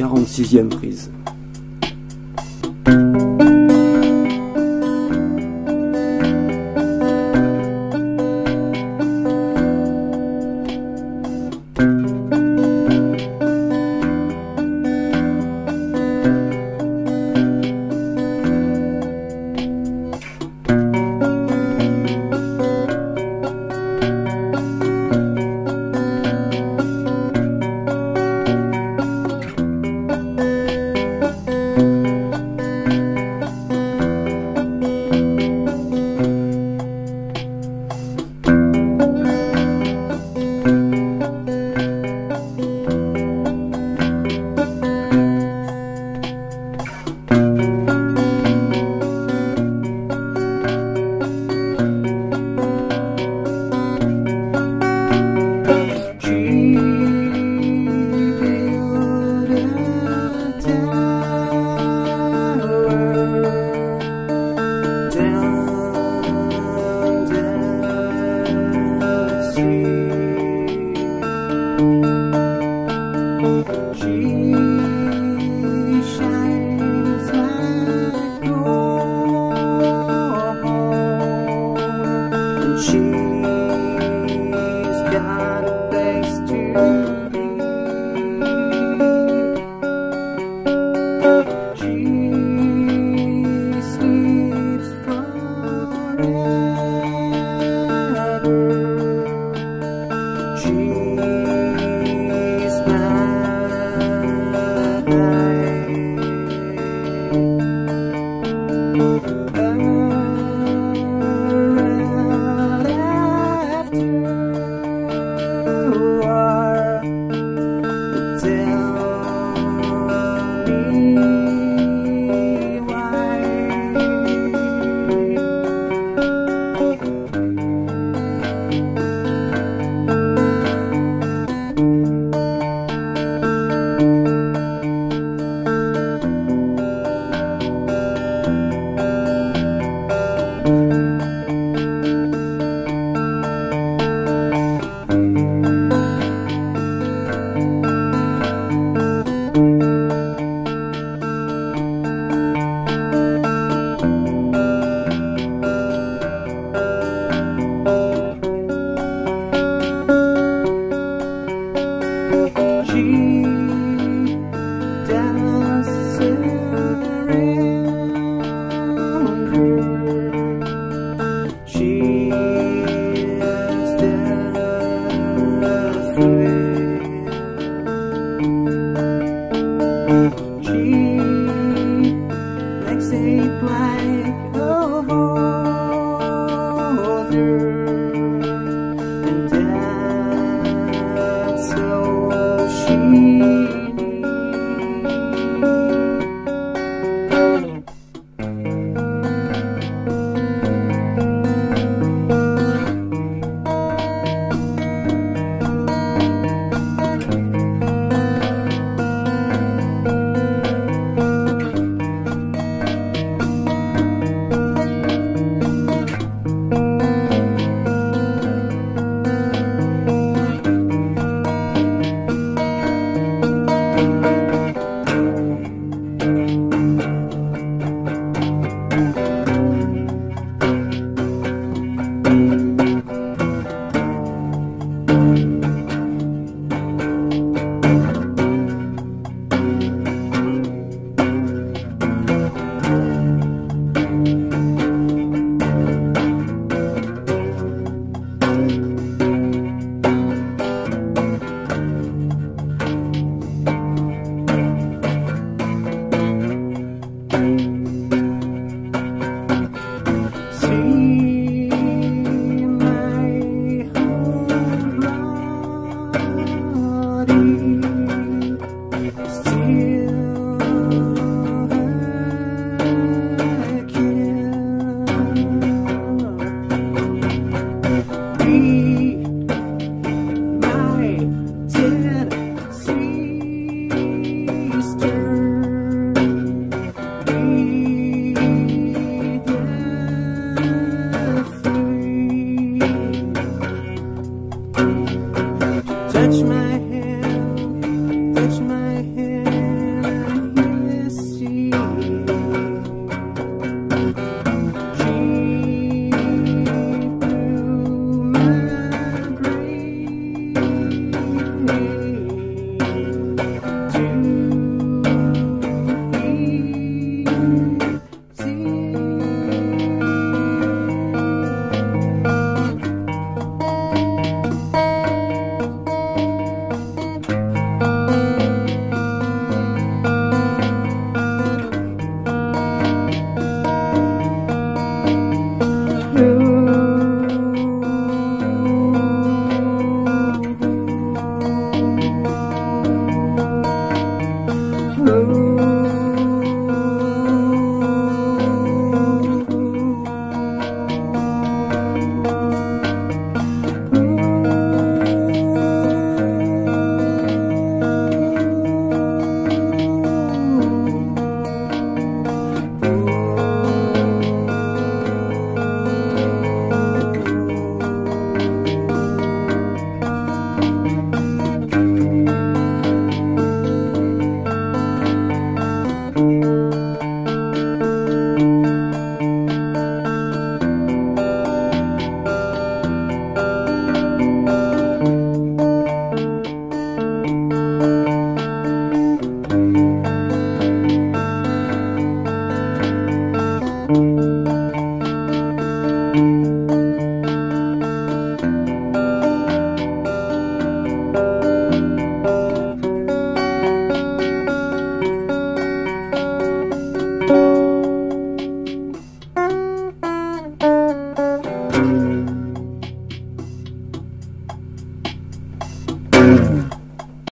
46e prise.